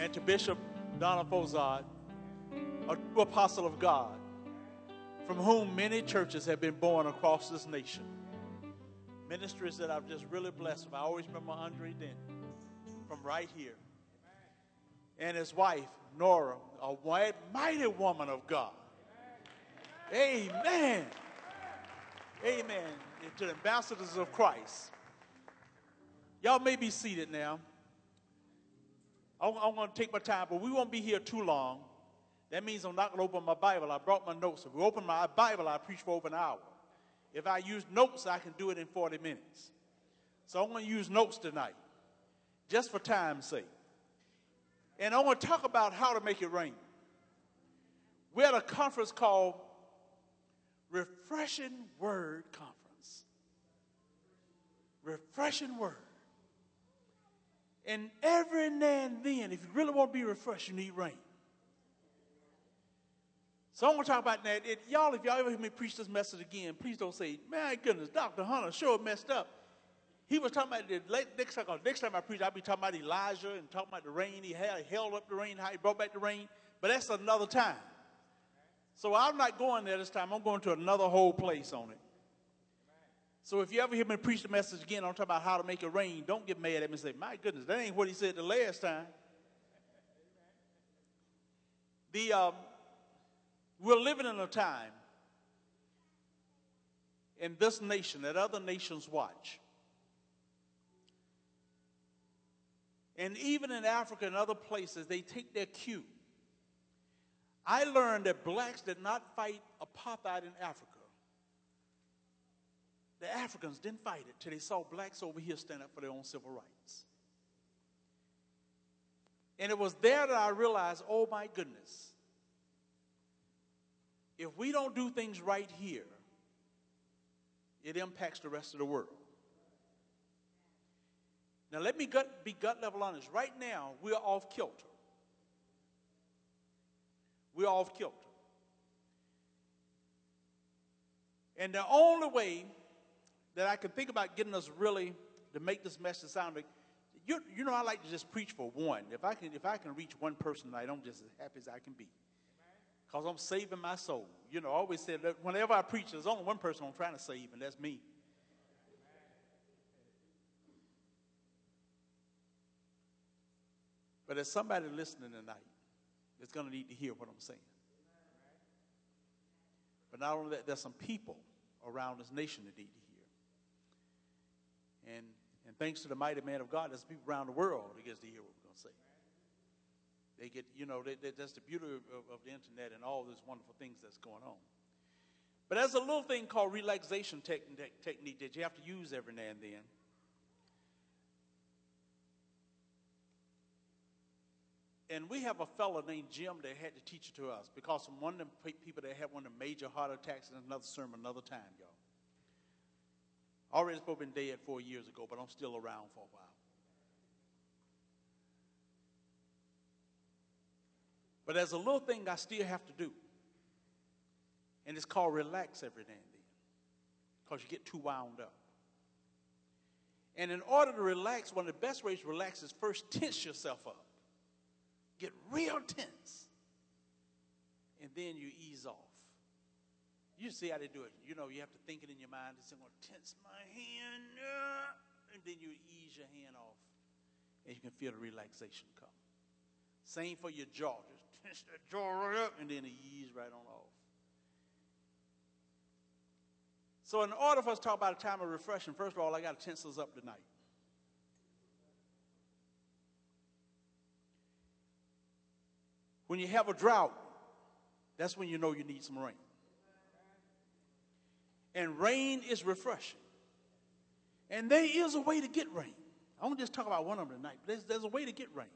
and to Bishop Donald Fozard, a true apostle of God, from whom many churches have been born across this nation. Ministries that I've just really blessed with. I always remember Andre Denny from right here. And his wife, Nora, a mighty woman of God. Amen. Amen. Amen. And to the ambassadors of Christ. Y'all may be seated now. I'm going to take my time, but we won't be here too long. That means I'm not going to open my Bible. I brought my notes. If we open my Bible, I preach for over an hour. If I use notes, I can do it in 40 minutes. So I'm going to use notes tonight, just for time's sake. And I want to talk about how to make it rain. We're at a conference called Refreshing Word Conference. Refreshing Word. And every now and then, if you really want to be refreshed, you need rain. So I'm going to talk about that. Y'all, if y'all ever hear me preach this message again, please don't say, my goodness, Dr. Hunter sure messed up. He was talking about next time I preach, I'll be talking about Elijah and talking about the rain. He held up the rain, how he brought back the rain. But that's another time. So I'm not going there this time. I'm going to another whole place on it. So if you ever hear me preach the message again, I'm talking about how to make it rain. Don't get mad at me and say, my goodness, that ain't what he said the last time. We're living in a time in this nation that other nations watch. And even in Africa and other places, they take their cue. I learned that blacks did not fight apartheid in Africa. The Africans didn't fight it till they saw blacks over here stand up for their own civil rights. And it was there that I realized, oh my goodness, if we don't do things right here, it impacts the rest of the world. Now, let me be gut level honest. Right now, we're off kilter. We're off kilter. And the only way that I can think about getting us really to make this message sound like, you know, I like to just preach for one. If I can reach one person tonight, I'm just as happy as I can be. Because I'm saving my soul. You know, I always said that whenever I preach, there's only one person I'm trying to save, and that's me. But there's somebody listening tonight that's going to need to hear what I'm saying. But not only that, there's some people around this nation that need to hear. And thanks to the mighty man of God, there's people around the world that gets to hear what we're going to say. They get, you know, that's the beauty of the internet and all those wonderful things that's going on. But there's a little thing called relaxation technique that you have to use every now and then. And we have a fellow named Jim that had to teach it to us because from one of the people that had one of the major heart attacks in another sermon another time, y'all. I already spoke in dead 4 years ago, but I'm still around for a while. But there's a little thing I still have to do. And it's called relax every now and then. Because you get too wound up. And in order to relax, one of the best ways to relax is first tense yourself up. Get real tense. And then you ease off. You see how they do it. You know, you have to think it in your mind. It's going to tense my hand up. And then you ease your hand off. And you can feel the relaxation come. Same for your jaw. Just tense that jaw right up. And then it ease right on off. So in order for us to talk about a time of refreshing, first of all, I got to tense us up tonight. When you have a drought, that's when you know you need some rain. And rain is refreshing. And there is a way to get rain. I won't just talk about one of them tonight, but there's a way to get rain.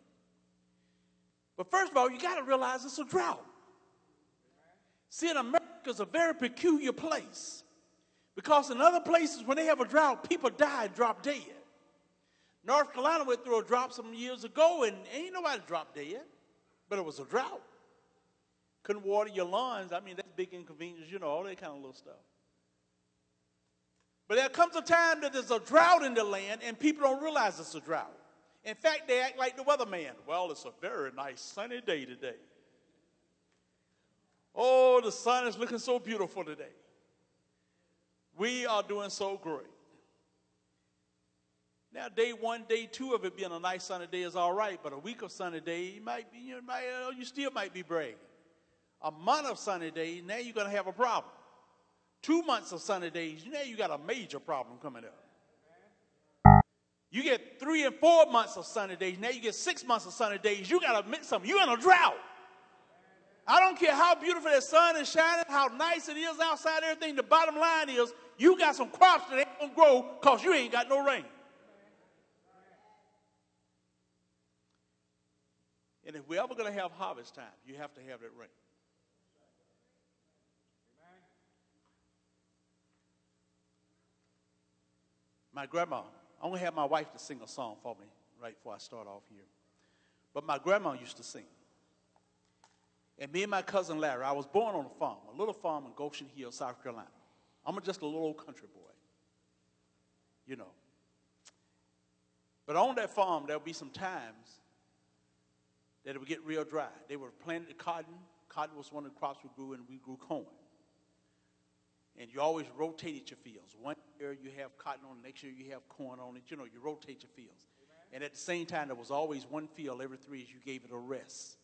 But first of all, you got to realize it's a drought. See, America's a very peculiar place. Because in other places, when they have a drought, people die and drop dead. North Carolina went through a drought some years ago, and ain't nobody dropped dead. But it was a drought. Couldn't water your lawns. I mean, that's big inconvenience, you know, all that kind of little stuff. But there comes a time that there's a drought in the land and people don't realize it's a drought. In fact, they act like the weatherman. Well, it's a very nice sunny day today. Oh, the sun is looking so beautiful today. We are doing so great. Now, day one, day two of it being a nice sunny day is all right, but a week of sunny day, you still might be bragging. A month of sunny days, now you're going to have a problem. 2 months of sunny days, now you got a major problem coming up. You get 3 and 4 months of sunny days, now you get 6 months of sunny days, you got to admit something, you're in a drought. I don't care how beautiful that sun is shining, how nice it is outside, everything, the bottom line is, you got some crops that ain't going to grow because you ain't got no rain. And if we're ever going to have harvest time, you have to have that rain. My grandma, I'm going to have my wife to sing a song for me right before I start off here. But my grandma used to sing. And me and my cousin Larry, I was born on a farm, a little farm in Goshen Hill, South Carolina. I'm just a little old country boy, you know. But on that farm, there'll be some times that it would get real dry. They were planting cotton. Cotton was one of the crops we grew, and we grew corn. And you always rotated your fields. One year you have cotton on it, next year you have corn on it. You know, you rotate your fields. Amen. And at the same time, there was always one field every 3 years you gave it a rest.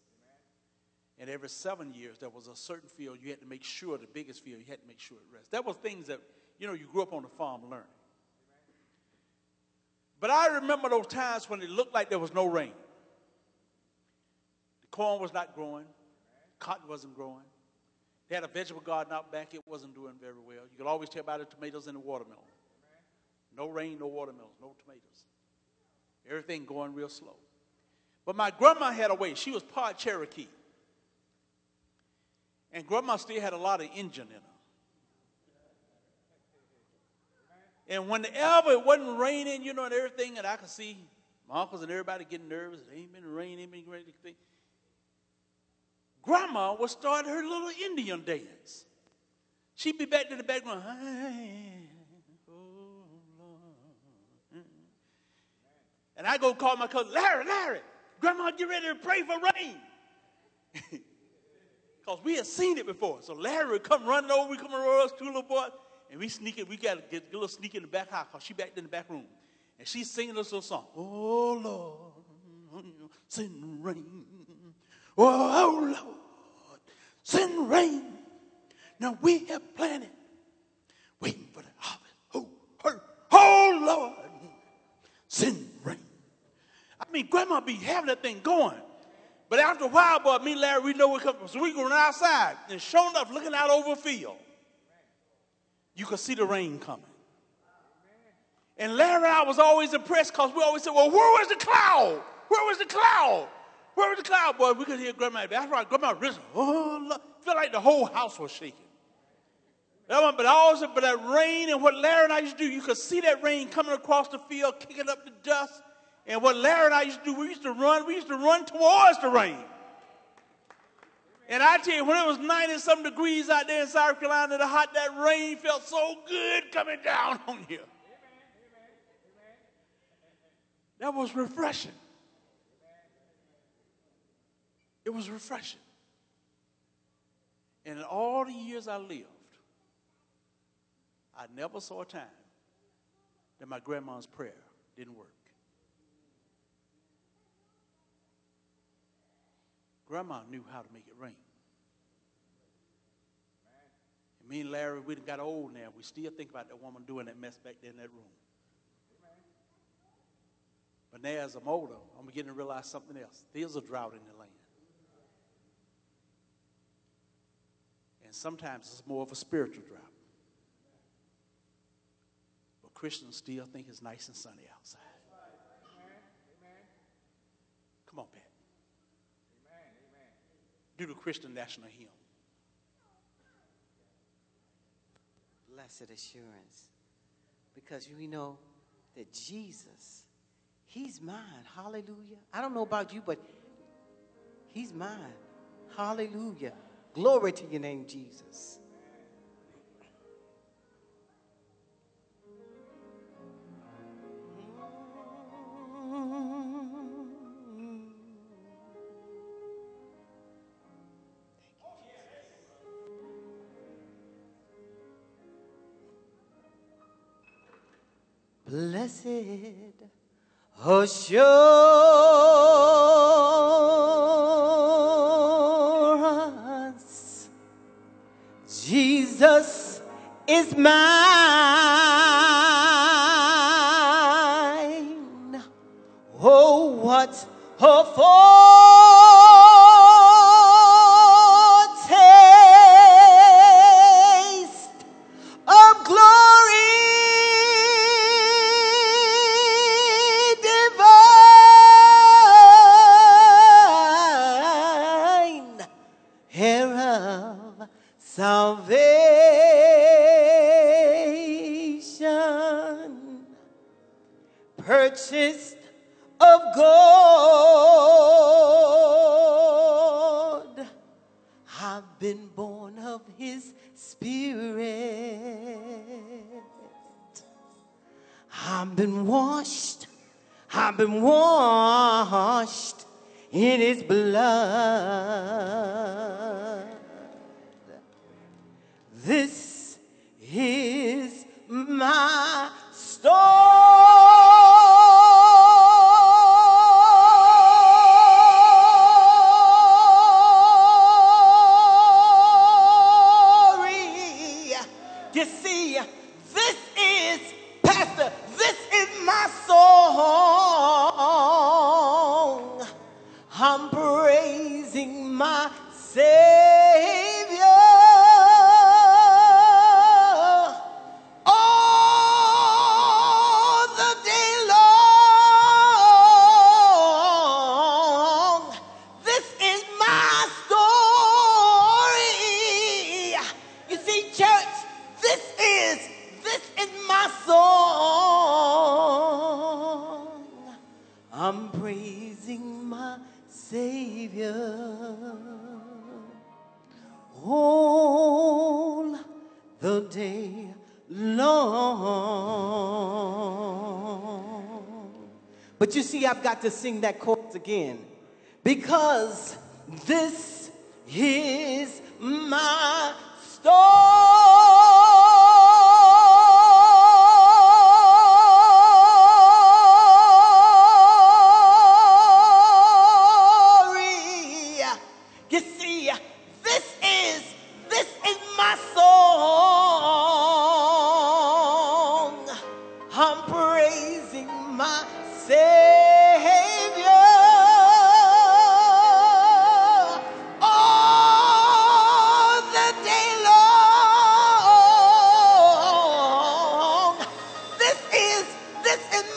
Amen. And every 7 years, there was a certain field you had to make sure, the biggest field, you had to make sure it rests. That was things that, you know, you grew up on the farm learning. Amen. But I remember those times when it looked like there was no rain. Corn was not growing. Cotton wasn't growing. They had a vegetable garden out back. It wasn't doing very well. You could always tell by the tomatoes and the watermelon. No rain, no watermelons, no tomatoes. Everything going real slow. But my grandma had a way. She was part Cherokee. And grandma still had a lot of Indian in her. And whenever it wasn't raining, you know, and everything, and I could see my uncles and everybody getting nervous. It ain't been rain, ain't been rain. Grandma would start her little Indian dance. She'd be back in the background. And I go call my cousin, Larry, Larry, Grandma, get ready to pray for rain. Because we had seen it before. So Larry would come running over, we come over us, two little boys, and we sneak it. We got to get a little sneak in the back house because she back in the back room. And she's singing this little song. Oh, Lord, send rain. Oh, Lord, send rain. Now we have planted, waiting for the harvest. Oh, Lord, send rain. I mean, Grandma be having that thing going. But after a while, boy, me and Larry, we know where it comes from. So we go outside, and sure enough, looking out over a field, you could see the rain coming. And Larry and I was always impressed because we always said, well, where was the cloud? Where was the cloud? Where was the cloud, boy? We could hear Grandma. That's right, Grandma risen. Oh, Lord. Felt like the whole house was shaking. But also, but that rain and what Larry and I used to do, you could see that rain coming across the field, kicking up the dust. And what Larry and I used to do, we used to run towards the rain. And I tell you, when it was 90-some degrees out there in South Carolina, the hot, that rain felt so good coming down on you. That was refreshing. It was refreshing. And in all the years I lived, I never saw a time that my grandma's prayer didn't work. Grandma knew how to make it rain. And me and Larry, we done got old now. We still think about that woman doing that mess back there in that room. But now as I'm older, I'm beginning to realize something else. There's a drought in the land. Sometimes it's more of a spiritual drought. But Christians still think it's nice and sunny outside. Amen. Amen. Come on, Pat. Amen. Amen. Do the Christian national hymn. Blessed assurance. Because we know that Jesus, he's mine. Hallelujah. I don't know about you, but he's mine. Hallelujah. Glory to your name, Jesus. Blessed assurance, Jesus is mine. Oh, what a foretaste of glory divine, hereof salvation, purchased of God. I've been born of his spirit. I've been washed. I've been washed in his blood. This is my story. You see, this is, Pastor, this is my song. I'm praising my Savior all the day long. This is my story. You see, church, this is my song. I'm praising my Savior all the day long. But you see, I've got to sing that chorus again, because this is my story. This is my song. I'm praising my Savior all the day long. This is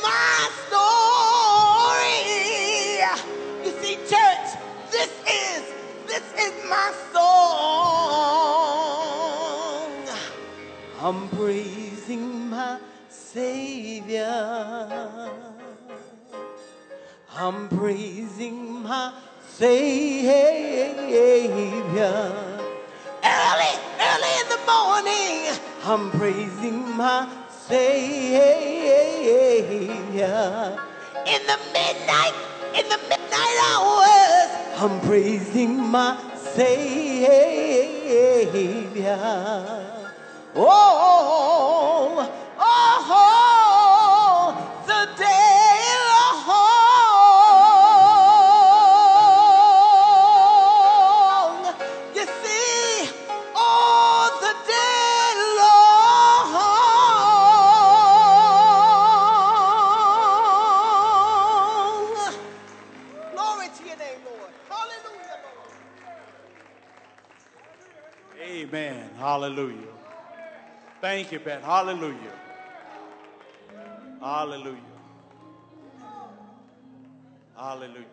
my story. You see, church, this is my song. I'm praising my Savior. I'm praising my Savior. Early in the morning, I'm praising my Savior. In the midnight hours, I'm praising my Savior. Oh, the day long. You see, all the day long. Glory to your name, Lord. Hallelujah, Lord. Amen. Hallelujah. Thank you, Pat. Hallelujah. Hallelujah. Hallelujah.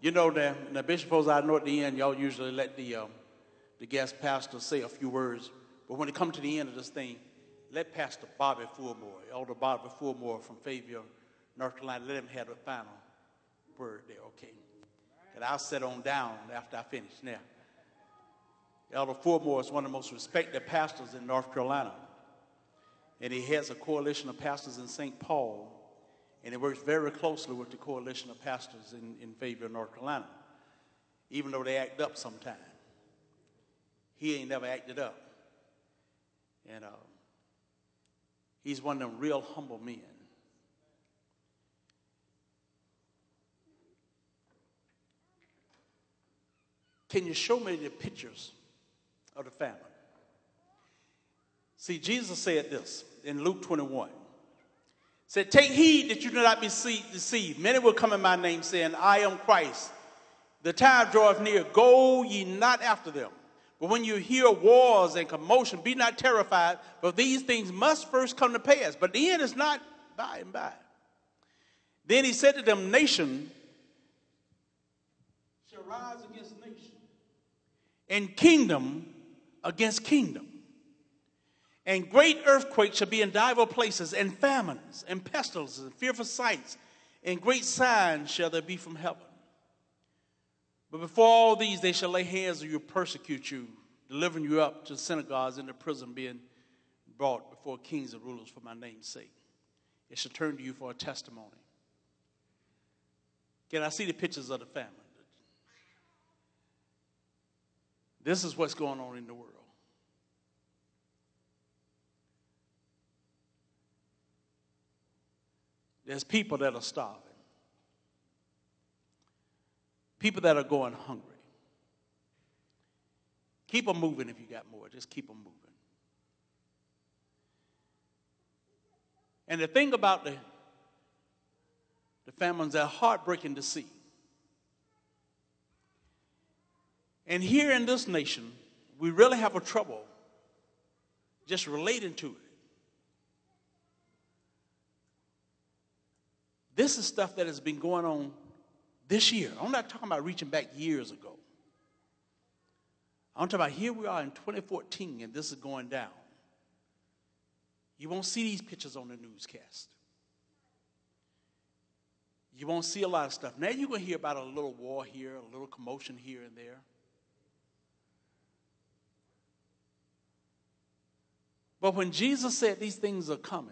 You know, the Bishop Fozard, I know at the end, y'all usually let the guest pastor say a few words. But when it comes to the end of this thing, let Pastor Bobby Fulmore, Elder Bobby Fulmore from Fayetteville, North Carolina, let him have the final word there, okay? And I'll sit on down after I finish. Now, Elder Fulmore is one of the most respected pastors in North Carolina. And he heads a coalition of pastors in St. Paul. And he works very closely with the coalition of pastors in Fayetteville, North Carolina. Even though they act up sometimes. He ain't never acted up. And he's one of them real humble men. Can you show me the pictures of the famine? See, Jesus said this in Luke 21. He said, take heed that you do not be deceived. Many will come in my name saying, I am Christ. The time draweth near. Go ye not after them. But when you hear wars and commotion, be not terrified, for these things must first come to pass. But the end is not by and by. Then he said to them, nation shall rise against nation, and kingdom against kingdom. And great earthquakes shall be in divers places, and famines, and pestilences, and fearful sights, and great signs shall there be from heaven. But before all these, they shall lay hands on you, persecute you, delivering you up to the synagogues and the prison, being brought before kings and rulers for my name's sake. It shall turn to you for a testimony. Can I see the pictures of the famine? This is what's going on in the world. There's people that are starving. People that are going hungry. Keep them moving if you got more. Just keep them moving. And the thing about the famines, they're heartbreaking to see. And here in this nation, we really have a trouble just relating to it. This is stuff that has been going on this year. I'm not talking about reaching back years ago. I'm talking about here we are in 2014 and this is going down. You won't see these pictures on the newscast. You won't see a lot of stuff. Now you're going to hear about a little war here, a little commotion here and there. But when Jesus said these things are coming,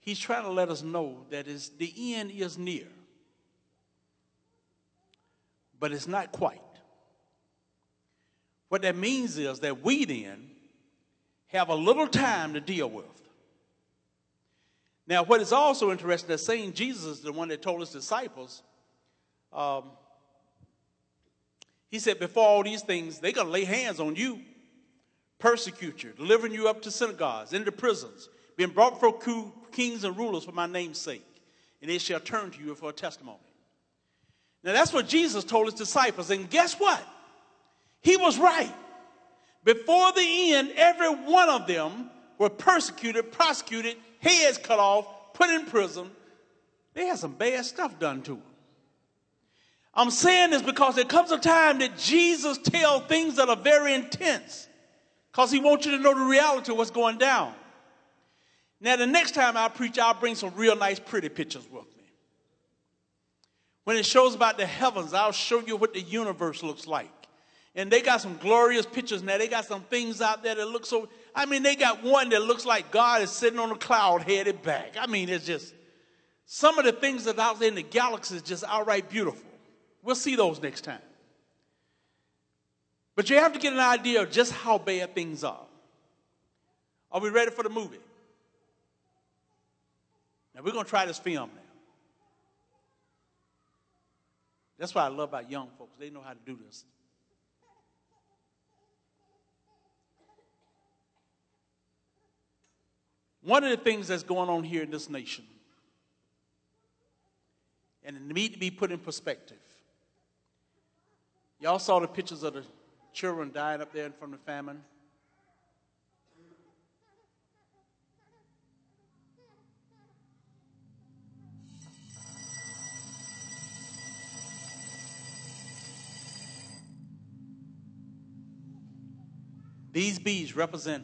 he's trying to let us know that the end is near, but it's not quite. What that means is that we then have a little time to deal with. Now, what is also interesting is saying Jesus is the one that told his disciples, he said, before all these things, they're going to lay hands on you, persecute you, delivering you up to synagogues, into prisons, being brought before kings and rulers for my name's sake, and they shall turn to you for a testimony. Now that's what Jesus told his disciples, and guess what? He was right. Before the end, every one of them were persecuted, prosecuted, heads cut off, put in prison. They had some bad stuff done to them. I'm saying this because there comes a time that Jesus tells things that are very intense, because he wants you to know the reality of what's going down. Now, the next time I preach, I'll bring some real nice, pretty pictures with me. When it shows about the heavens, I'll show you what the universe looks like. And they got some glorious pictures now. They got some things out there that look so, I mean, they got one that looks like God is sitting on a cloud headed back. I mean, it's just, some of the things that are out there in the galaxy is just outright beautiful. We'll see those next time. But you have to get an idea of just how bad things are. Are we ready for the movie? And we're going to try this film now. That's what I love about young folks. They know how to do this. One of the things that's going on here in this nation, and it needs to be put in perspective. Y'all saw the pictures of the children dying up there from the famine. These bees represent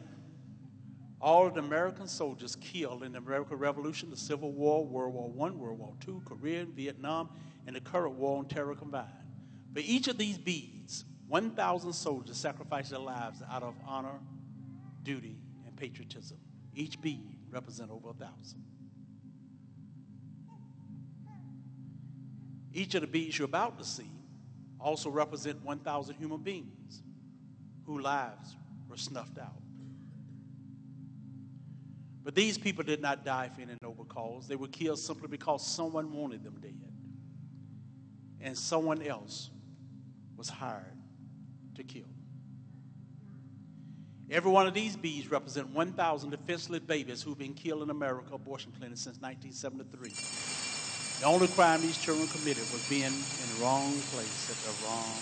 all of the American soldiers killed in the American Revolution, the Civil War, World War I, World War II, Korea, Vietnam, and the current war on terror combined. For each of these beads, 1,000 soldiers sacrificed their lives out of honor, duty, and patriotism. Each bead represents over 1,000. Each of the beads you're about to see also represent 1,000 human beings whose lives were snuffed out. But these people did not die for any noble cause. They were killed simply because someone wanted them dead. And someone else was hired to kill. Every one of these bees represent 1,000 defenseless babies who've been killed in America abortion clinics since 1973. The only crime these children committed was being in the wrong place at the wrong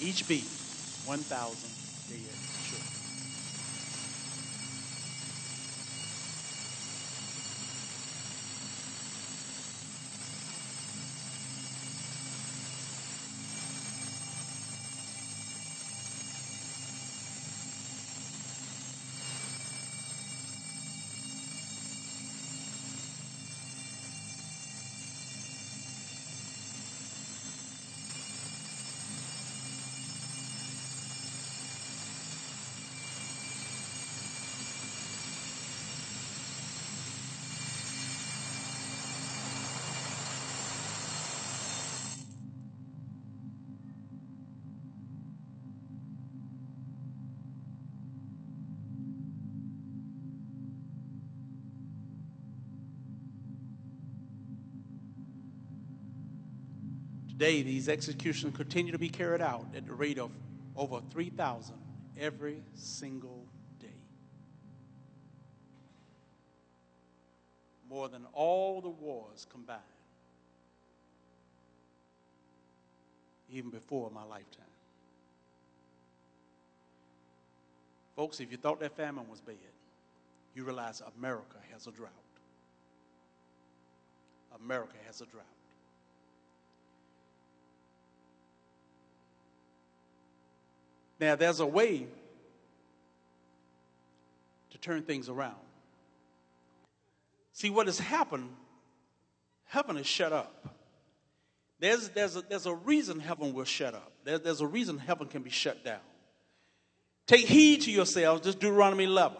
time. Each bee, 1,000 dead. Today, these executions continue to be carried out at the rate of over 3,000 every single day. More than all the wars combined, even before my lifetime. Folks, if you thought that famine was bad, you realize America has a drought. America has a drought. Now, there's a way to turn things around. See, what has happened, heaven is shut up. There's a reason heaven will shut up. There's a reason heaven can be shut down. Take heed to yourselves, this Deuteronomy 11,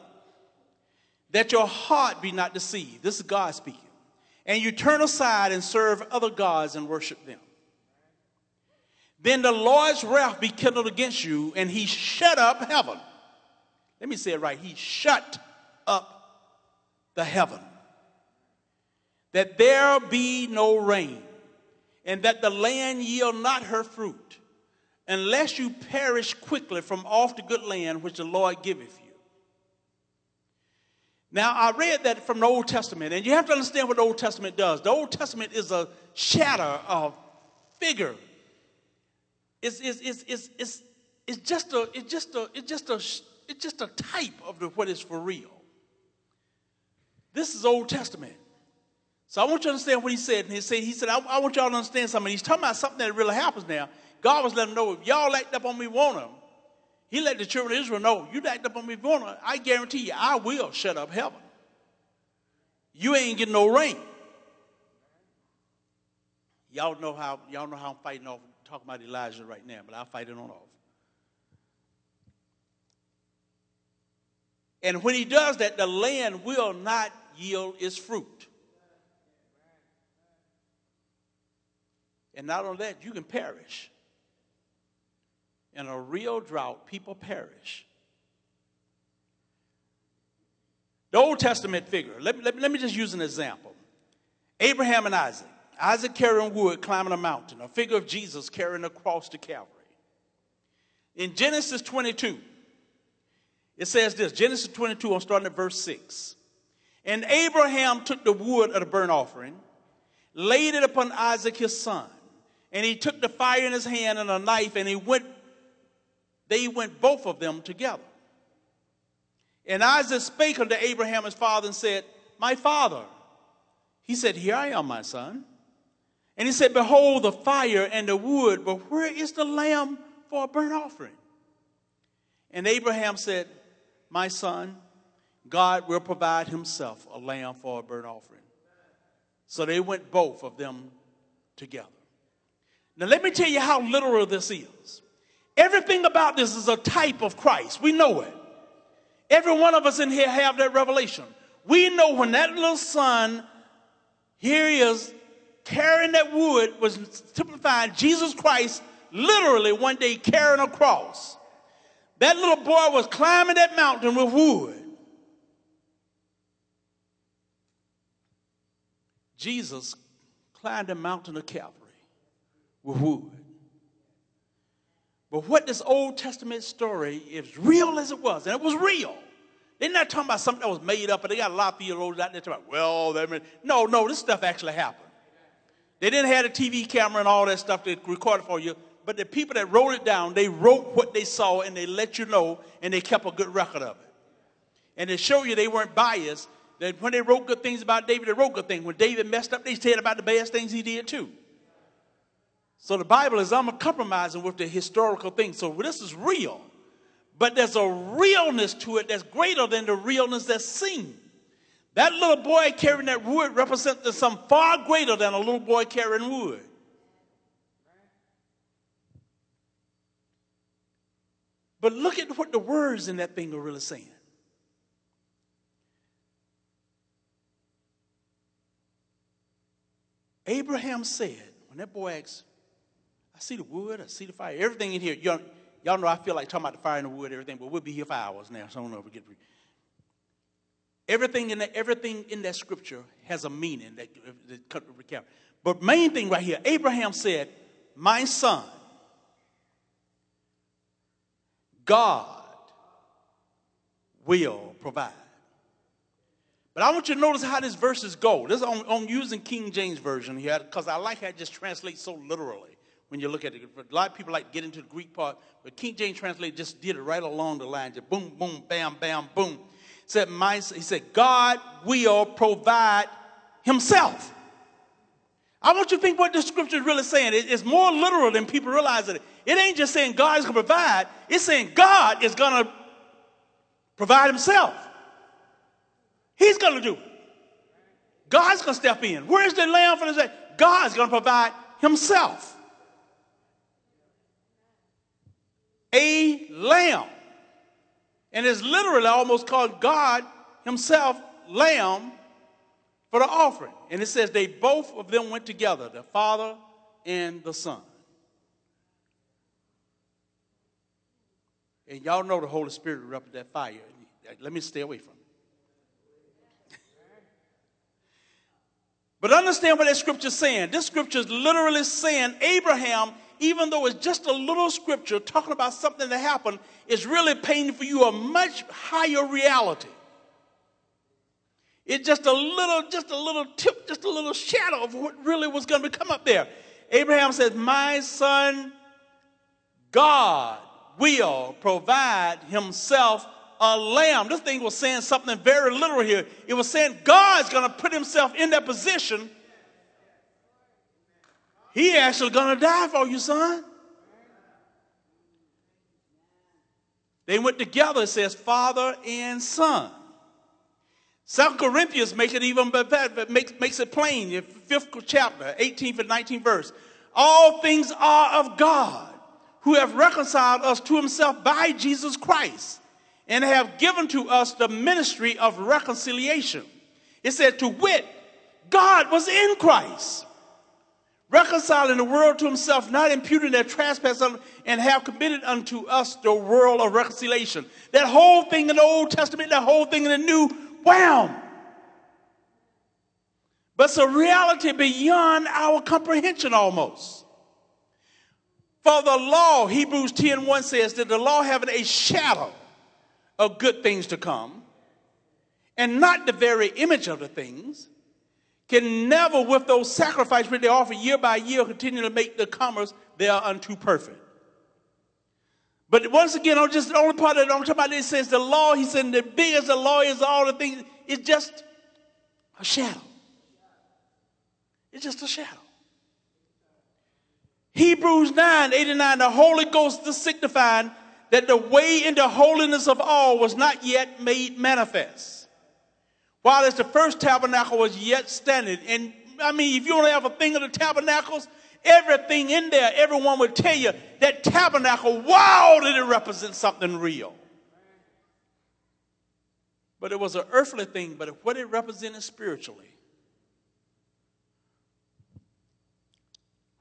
that your heart be not deceived. This is God speaking. And you turn aside and serve other gods and worship them. Then the Lord's wrath be kindled against you, and he shut up heaven. Let me say it right. He shut up the heaven. That there be no rain, and that the land yield not her fruit, unless you perish quickly from off the good land which the Lord giveth you. Now, I read that from the Old Testament, and you have to understand what the Old Testament does. The Old Testament is a shadow of figure. It's just a type of what is for real. This is Old Testament. So I want you to understand what he said. And he said, I want y'all to understand something. He's talking about something that really happens now. God was letting them know, if y'all act up on me, want him. He let the children of Israel know, you act up on me, want him. I guarantee you, I will shut up heaven. You ain't getting no rain. Y'all know how I'm fighting off. Talking about Elijah right now, but I'll fight it on off. And when he does that, the land will not yield its fruit. And not only that, you can perish. In a real drought, people perish. The Old Testament figure, let me just use an example. Abraham and Isaac. Isaac carrying wood, climbing a mountain. A figure of Jesus carrying a cross to Calvary. In Genesis 22, it says this. Genesis 22, I'm starting at verse 6. And Abraham took the wood of the burnt offering, laid it upon Isaac his son. And he took the fire in his hand and a knife, and they went both of them together. And Isaac spake unto Abraham his father and said, My father. He said, Here I am, my son. And he said, Behold the fire and the wood, but where is the lamb for a burnt offering? And Abraham said, My son, God will provide himself a lamb for a burnt offering. So they went both of them together. Now let me tell you how literal this is. Everything about this is a type of Christ. We know it. Every one of us in here have that revelation. We know when that little son, here he is, carrying that wood was typifying Jesus Christ, literally one day carrying a cross. That little boy was climbing that mountain with wood. Jesus climbed the mountain of Calvary with wood. But what this Old Testament story, is real as it was, and it was real. They're not talking about something that was made up, but they got a lot of theologians out there talking about, well, I mean, no, this stuff actually happened. They didn't have a TV camera and all that stuff to record it for you, but the people that wrote it down, they wrote what they saw, and they let you know, and they kept a good record of it. And they show you they weren't biased. That when they wrote good things about David, they wrote good things. When David messed up, they said about the bad things he did too. So the Bible is uncompromising with the historical things. So this is real. But there's a realness to it that's greater than the realness that's seen. That little boy carrying that wood represents something far greater than a little boy carrying wood. But look at what the words in that thing are really saying. Abraham said, when that boy asked, I see the wood, I see the fire, everything in here. Y'all know I feel like talking about the fire and the wood, everything, but we'll be here for hours now, so I don't know if we get through. Everything in that scripture has a meaning that comes with recap. But main thing right here, Abraham said, my son, God will provide. But I want you to notice how this verses go. This is on using King James Version here, because I like how it just translates so literally when you look at it. A lot of people like to get into the Greek part, but King James translate just did it right along the line. Just boom, boom, bam, bam, boom. He said, God will provide himself. I want you to think what the scripture is really saying. It's more literal than people realize it. It ain't just saying God is going to provide. It's saying God is going to provide himself. He's going to do it. God's going to step in. Where's the lamb for the sacrifice? God's going to provide himself. A lamb. And it's literally almost called God himself, lamb, for the offering. And it says they both of them went together, the Father and the Son. And y'all know the Holy Spirit erupted that fire. Let me stay away from it. But understand what that scripture is saying. This scripture is literally saying Abraham, even though it's just a little scripture talking about something that happened, is really painting for you a much higher reality. It's just a little tip, just a little shadow of what really was going to come up there. Abraham says, my son, God will provide himself a lamb. This thing was saying something very literal here. It was saying God's going to put himself in that position. He actually going to die for you, son. They went together, it says, Father and Son. South Corinthians makes it even better, makes it plain, in 5th chapter, 18th and 19th verse. All things are of God, who have reconciled us to himself by Jesus Christ, and have given to us the ministry of reconciliation. It said, to wit, God was in Christ, reconciling the world to himself, not imputing their trespass, and have committed unto us the world of reconciliation. That whole thing in the Old Testament, that whole thing in the New, wow! But it's a reality beyond our comprehension almost. For the law, Hebrews 10:1 says, that the law having a shadow of good things to come, and not the very image of the things, can never with those sacrifices which they offer year by year continue to make the comers thereunto perfect. But once again, I'm just the only part that I'm talking about. It says the law, he said, the big as the law is, all the things, it's just a shadow. It's just a shadow. Hebrews 9:89, the Holy Ghost is signifying that the way into holiness of all was not yet made manifest, while as the first tabernacle was yet standing. And I mean, if you only have a thing of the tabernacles, everything in there, everyone would tell you that tabernacle, wow, did it represent something real. But it was an earthly thing, but what it represented spiritually,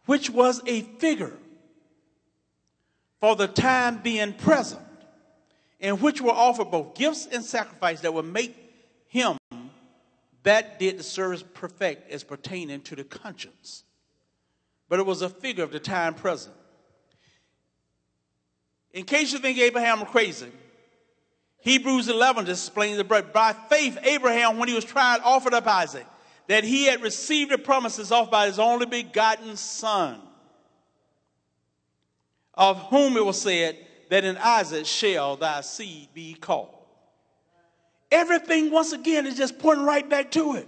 which was a figure for the time being present in which were offered both gifts and sacrifices that would make him that did the service perfect as pertaining to the conscience. But it was a figure of the time present. In case you think Abraham was crazy, Hebrews 11 explains the bread. By faith, Abraham, when he was tried, offered up Isaac, that he had received the promises offered by his only begotten son, of whom it was said, that in Isaac shall thy seed be called. Everything, once again, is just pointing right back to it.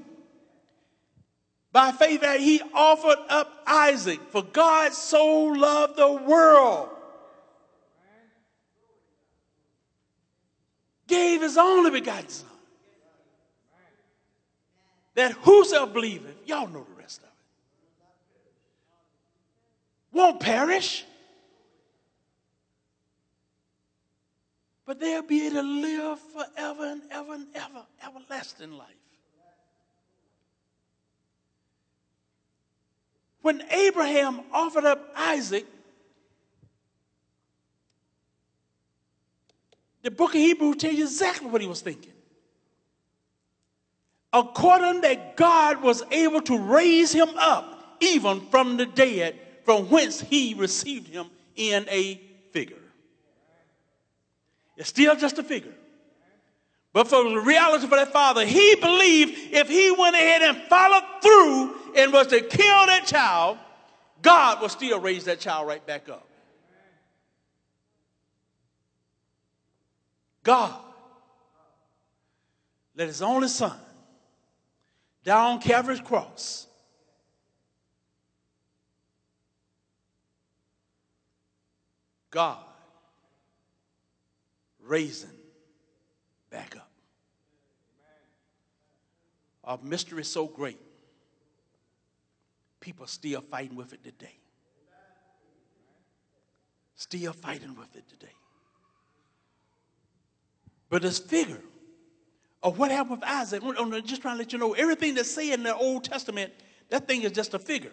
By faith, that he offered up Isaac, for God so loved the world, gave his only begotten son, that whoso believeth, y'all know the rest of it, won't perish, but they'll be able to live forever and ever, everlasting life. When Abraham offered up Isaac, the book of Hebrews tells you exactly what he was thinking. According that God was able to raise him up, even from the dead, from whence he received him in a figure. It's still just a figure. But for the reality for that father, he believed if he went ahead and followed through and was to kill that child, God would still raise that child right back up. God let his only son down on Calvary's cross . God raising back up . A mystery so great people still fighting with it today But this figure of what happened with Isaac, I'm just trying to let you know, everything that's said in the Old Testament, that thing is just a figure.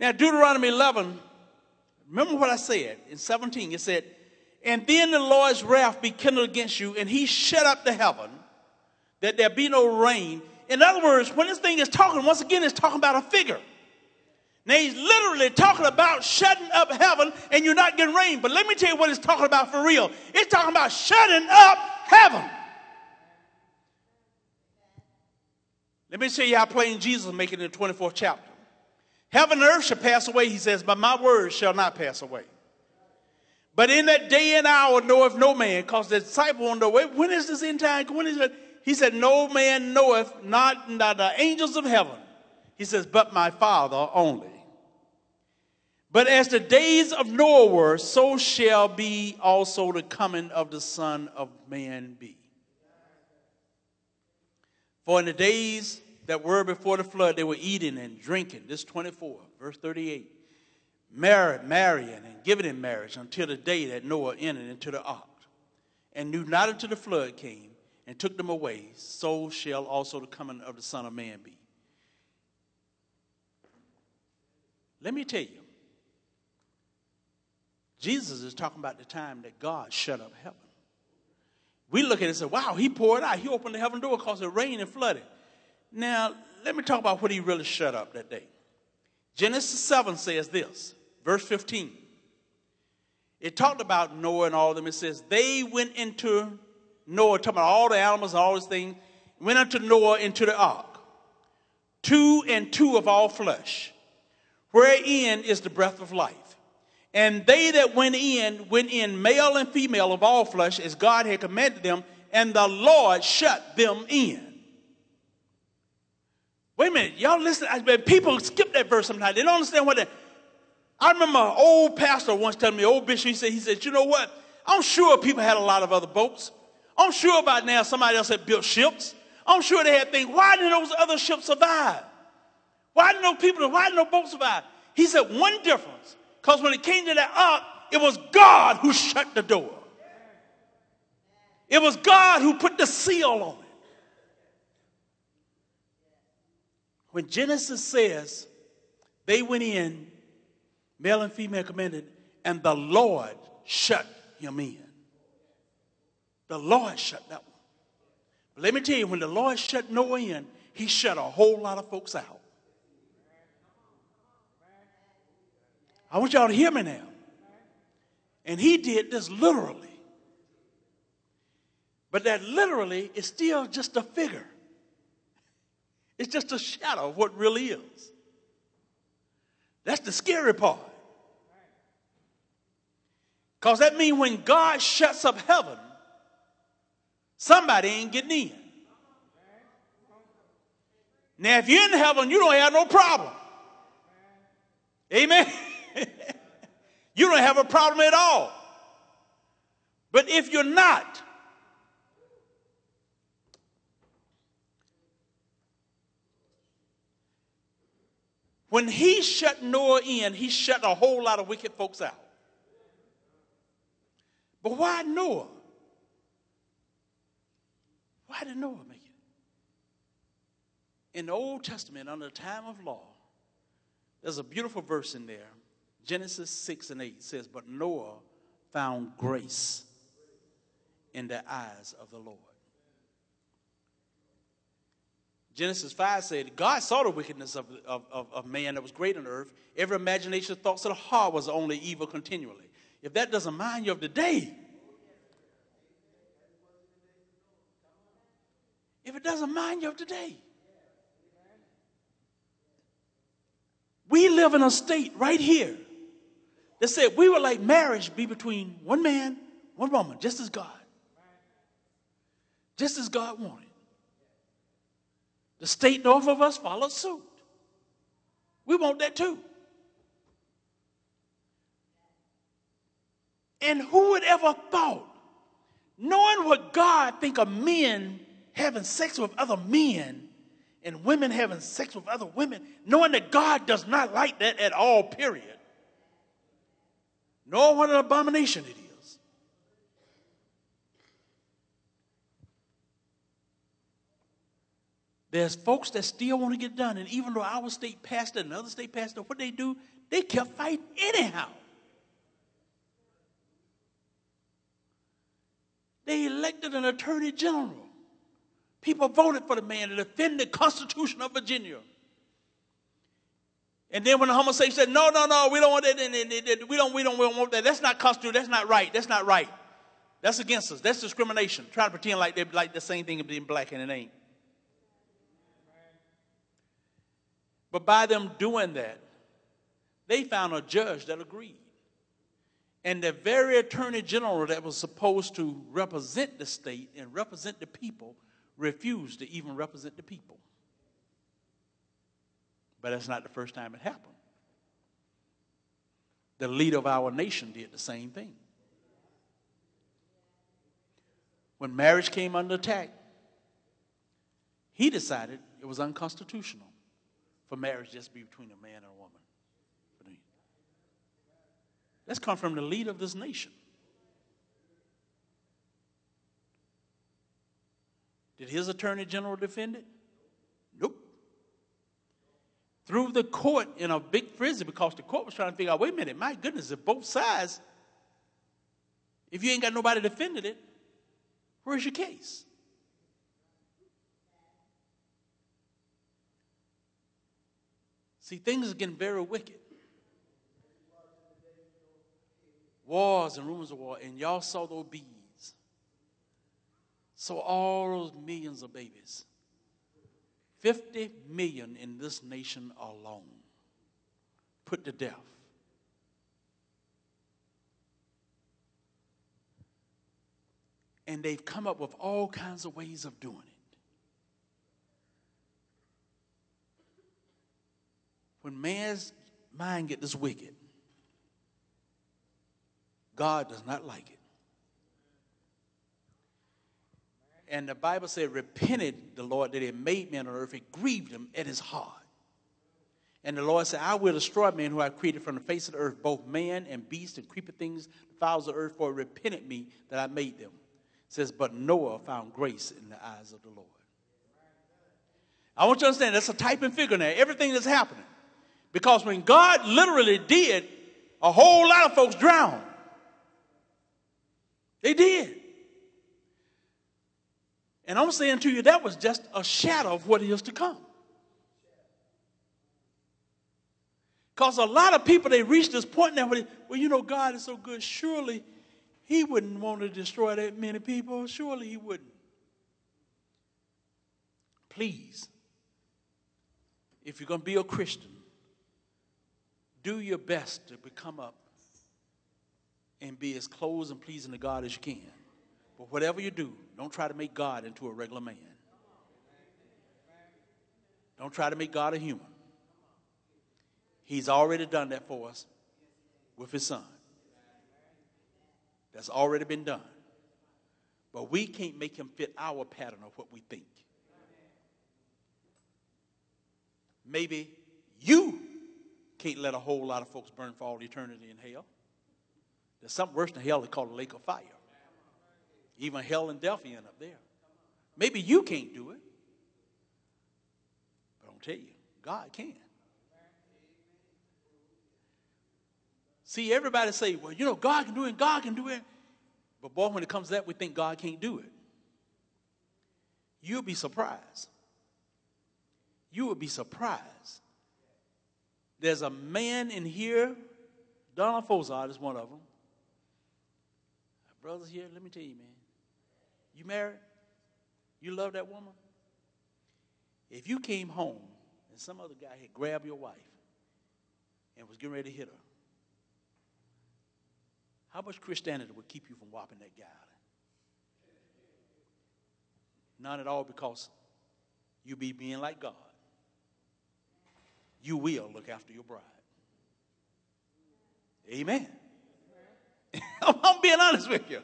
Now, Deuteronomy 11, remember what I said in 17, it said, and then the Lord's wrath be kindled against you, and he shut up the heaven, that there be no rain. In other words, when this thing is talking, once again, it's talking about a figure. Now, he's literally talking about shutting up heaven and you're not getting rain. But let me tell you what it's talking about for real. It's talking about shutting up heaven. Let me show you how plain Jesus makes it in the 24th chapter. Heaven and earth shall pass away, he says, but my word shall not pass away. But in that day and hour knoweth no man, because the disciple won't know, when is this end time? When is it? He said, no man knoweth, not the angels of heaven. He says, but my Father only. But as the days of Noah were, so shall be also the coming of the Son of Man be. For in the days that were before the flood, they were eating and drinking. This 24, verse 38. Marrying and giving in marriage until the day that Noah entered into the ark, and knew not until the flood came and took them away. So shall also the coming of the Son of Man be. Let me tell you. Jesus is talking about the time that God shut up heaven. We look at it and say, wow, he poured out. He opened the heaven door because it rained and flooded. Now, let me talk about what he really shut up that day. Genesis 7 says this, verse 15. It talked about Noah and all of them. It says, they went into Noah, talking about all the animals and all these things, went unto Noah into the ark, 2 and 2 of all flesh, wherein is the breath of life. And they that went in male and female of all flesh, as God had commanded them, and the Lord shut them in. Wait a minute, y'all listen. People skip that verse sometimes. They don't understand what that... I remember an old pastor once telling me, old bishop, he said, you know what? I'm sure people had a lot of other boats. I'm sure by now somebody else had built ships. I'm sure they had things. Why didn't those other ships survive? Why didn't those boats survive? He said one difference. Because when it came to that ark, it was God who shut the door. It was God who put the seal on it. When Genesis says, they went in, male and female commanded, and the Lord shut him in. The Lord shut that one. But let me tell you, when the Lord shut Noah in, he shut a whole lot of folks out. I want y'all to hear me now. And he did this literally. But that literally is still just a figure. It's just a shadow of what really is. That's the scary part. Because that means when God shuts up heaven, somebody ain't getting in. Now, if you're in heaven, you don't have no problem. Amen? You don't have a problem at all. But if you're not, when he shut Noah in, he shut a whole lot of wicked folks out. But why Noah? Why did Noah make it? In the Old Testament, under the time of law, there's a beautiful verse in there. Genesis 6:8 says, but Noah found grace in the eyes of the Lord. Genesis 5 said, God saw the wickedness of man that was great on earth. Every imagination of thoughts of the heart was only evil continually. If that doesn't mind you of the day, if it doesn't mind you of today, we live in a state right here that said we would like marriage be between one man, one woman, just as God wanted. The state north of us followed suit. We want that too. And who would ever thought, knowing what God think of men having sex with other men and women having sex with other women, knowing that God does not like that at all, period, nor what an abomination it is. There's folks that still want to get done, and even though our state passed it and another state passed it, what they do, they kept fighting anyhow. They elected an attorney general. People voted for the man to defend the Constitution of Virginia. And then when the homosexual said, no, we don't want that, we don't want that. That's not constitutional. That's not right. That's not right. That's against us. That's discrimination. Trying to pretend like they like the same thing as being black and it ain't. But by them doing that, they found a judge that agreed. And the very attorney general that was supposed to represent the state and represent the people refused to even represent the people. But that's not the first time it happened. The leader of our nation did the same thing. When marriage came under attack, he decided it was unconstitutional for marriage just to be between a man and a woman. That's come from the leader of this nation. Did his attorney general defend it? Nope. Threw the court in a big frenzy because the court was trying to figure out, wait a minute, my goodness, if both sides, if you ain't got nobody defended it, where's your case? See, things are getting very wicked. Wars and rumors of war, and y'all saw those bees. So all those millions of babies, 50 million in this nation alone, put to death. And they've come up with all kinds of ways of doing it. When man's mind gets this wicked, God does not like it. And the Bible said, repented the Lord that he had made man on earth. It grieved him at his heart. And the Lord said, I will destroy man who I created from the face of the earth, both man and beast and creeping things, the fowls of the earth, for it repented me that I made them. It says, but Noah found grace in the eyes of the Lord. I want you to understand, that's a type and figure now. Everything that's happening. Because when God literally did, a whole lot of folks drowned. They did. And I'm saying to you, that was just a shadow of what is to come. Because a lot of people, they reach this point now where, well, you know, God is so good, surely he wouldn't want to destroy that many people. Surely he wouldn't. Please, if you're going to be a Christian, do your best to become up and be as close and pleasing to God as you can. But whatever you do, don't try to make God into a regular man. Don't try to make God a human. He's already done that for us with his son. That's already been done. But we can't make him fit our pattern of what we think. Maybe you can't let a whole lot of folks burn for all eternity in hell. There's something worse than hell. They call the lake of fire. Even hell and Delphi end up there. Maybe you can't do it. But I'm telling you, God can. See, everybody say, well, you know, God can do it, God can do it. But boy, when it comes to that, we think God can't do it. You'll be surprised. You would be surprised. There's a man in here, Donald Fozard is one of them. Brothers here, let me tell you, man. You married? You love that woman? If you came home and some other guy had grabbed your wife and was getting ready to hit her, how much Christianity would keep you from whopping that guy out? Not at all, because you be being like God. You will look after your bride. Amen. I'm being honest with you.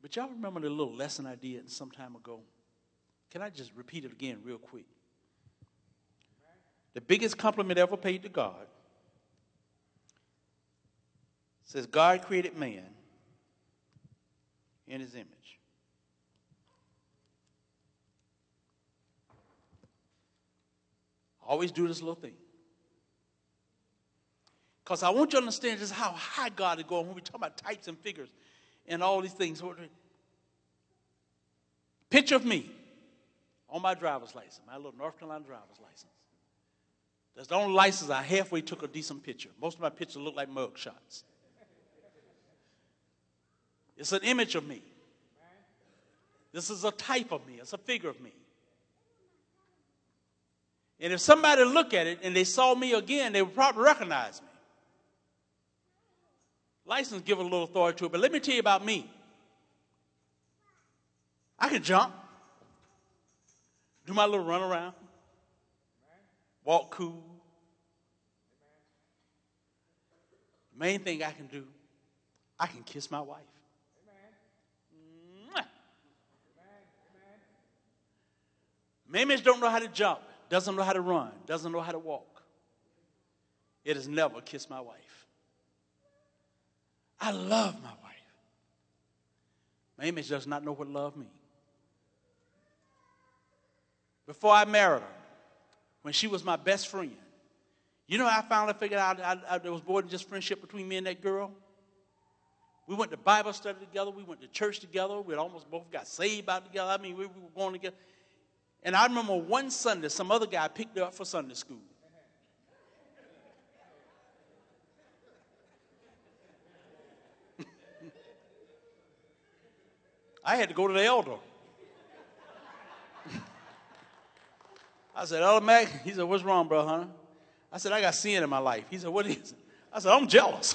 But y'all remember the little lesson I did some time ago? Can I just repeat it again real quick? The biggest compliment ever paid to God says, God created man in his image. I always do this little thing, because I want you to understand just how high God is going when we talk about types and figures and all these things. Picture of me on my driver's license, my little North Carolina driver's license. That's the only license I halfway took a decent picture. Most of my pictures look like mug shots. It's an image of me. This is a type of me. It's a figure of me. And if somebody looked at it and they saw me again, they would probably recognize me. License give a little authority to it, but let me tell you about me. I can jump, do my little run around, walk cool. The main thing I can do, I can kiss my wife. Mammies don't know how to jump, doesn't know how to run, doesn't know how to walk. It has never kissed my wife. I love my wife. Mammies does not know what love means. Before I married her, when she was my best friend, you know how I finally figured out there was more than just friendship between me and that girl? We went to Bible study together. We went to church together. We had almost both got saved out together. I mean, we were going together. And I remember one Sunday, some other guy picked her up for Sunday school. I had to go to the elder. I said, Elder Mac, he said, what's wrong, bro, huh? I said, I got sin in my life. He said, what is it? I said, I'm jealous.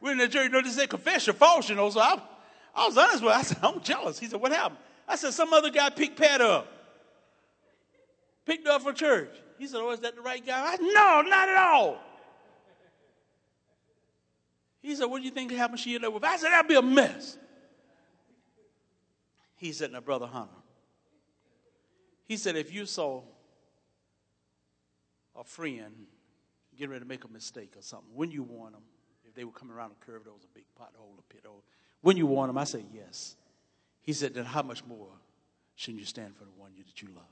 We're in the church, you know, they say, confess your faults, you know. So I was honest with him. I said, I'm jealous. He said, what happened? I said, some other guy picked Pat up. Picked her up for church. He said, oh, is that the right guy? I said, no, not at all. He said, what do you think happened? She ended up with? I said, that'd be a mess. He said, now, Brother Hunter, he said, if you saw a friend getting ready to make a mistake or something, wouldn't you warn them? If they were coming around a curve, there was a big pothole, a pit hole. Wouldn't you warn them? I said, yes. He said, then how much more Shouldn't you stand for the one that you love?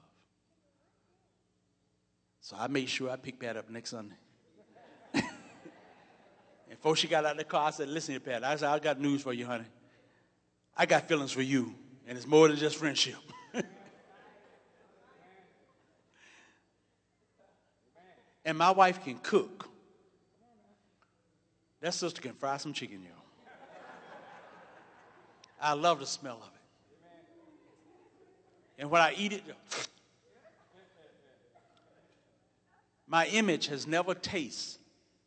So I made sure I picked Pat up next Sunday. And before she got out of the car, I said, listen here, Pat. I said, I got news for you, honey. I got feelings for you, and it's more than just friendship. And my wife can cook. That sister can fry some chicken, y'all. I love the smell of it. And when I eat it, my image has never tasted,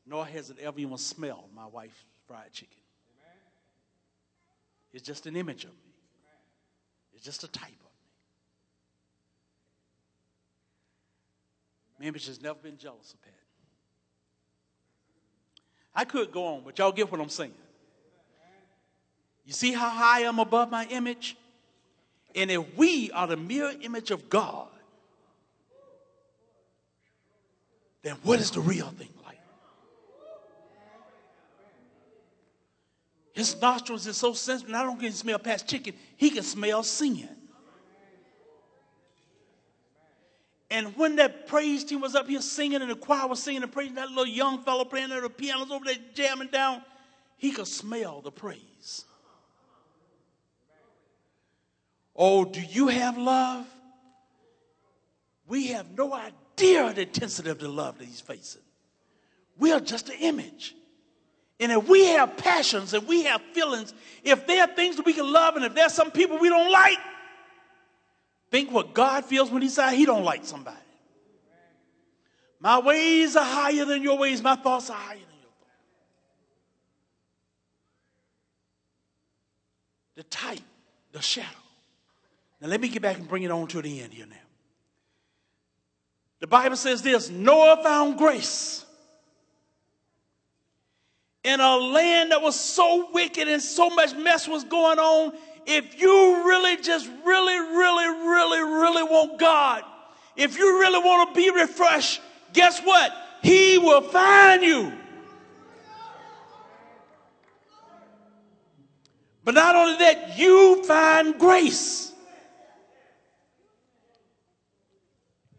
nor has it ever even smelled my wife's fried chicken. It's just an image of me. It's just a type of me. My image has never been jealous of Pat. I could go on, but y'all get what I'm saying. You see how high I'm above my image? And if we are the mirror image of God, then what is the real thing like? His nostrils are so sensitive, not only can he smell past chicken, he can smell sin. And when that praise team was up here singing and the choir was singing and praising, that little young fellow playing at the piano over there jamming down, he could smell the praise. Oh, do you have love? We have no idea the intensity of the love that he's facing. We are just an image. And if we have passions and we have feelings, if there are things that we can love and if there are some people we don't like, think what God feels when he says he don't like somebody. My ways are higher than your ways. My thoughts are higher than your thoughts. The type, the shadow. Now let me get back and bring it on to the end here now. The Bible says this, Noah found grace in a land that was so wicked and so much mess was going on. If you really just really want God, if you really want to be refreshed, guess what? He will find you. But not only that, you find grace.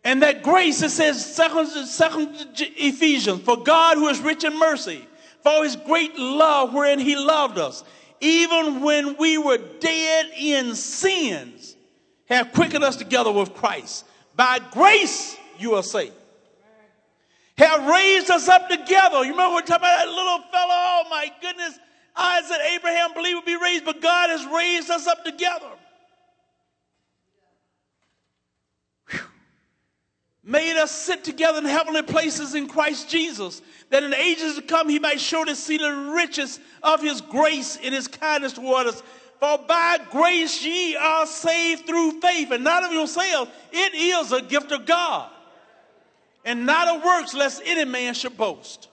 And that grace, it says, second Ephesians, for God who is rich in mercy, for his great love wherein he loved us, even when we were dead in sins, have quickened us together with Christ. By grace, you are saved. Have raised us up together. You remember we're talking about that little fellow, oh my goodness, Isaac, Abraham, believed would be raised, but God has raised us up together. Made us sit together in heavenly places in Christ Jesus, that in the ages to come he might show the exceeding riches of his grace and his kindness toward us. For by grace ye are saved through faith, and not of yourselves, it is a gift of God, and not of works, lest any man should boast.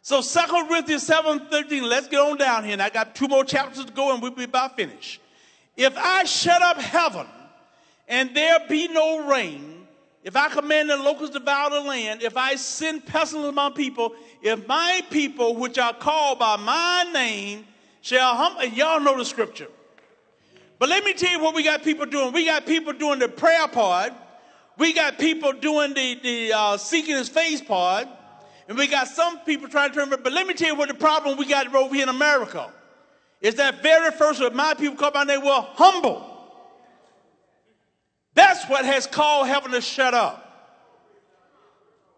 So 2 Corinthians 7:13, let's get on down here, and I got two more chapters to go, and we'll be about finished. If I shut up heaven, and there be no rain, if I command the locusts to devour the land, if I send pestilence among people, if my people, which are called by my name, shall humble, and y'all know the scripture. But let me tell you what we got people doing. We got people doing the prayer part. We got people doing the seeking his face part. And we got some people trying to turn it. But let me tell you what the problem we got over here in America is that very first of my people called by name were humble. That's what has caused heaven to shut up.